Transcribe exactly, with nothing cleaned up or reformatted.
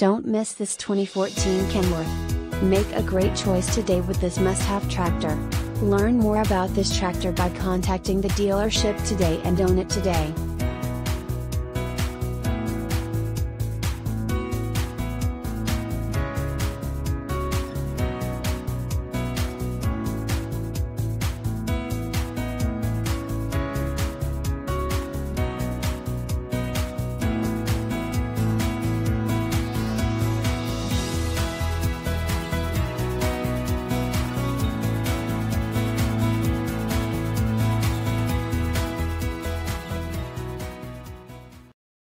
Don't miss this twenty fourteen Kenworth. Make a great choice today with this must-have tractor. Learn more about this tractor by contacting the dealership today and own it today.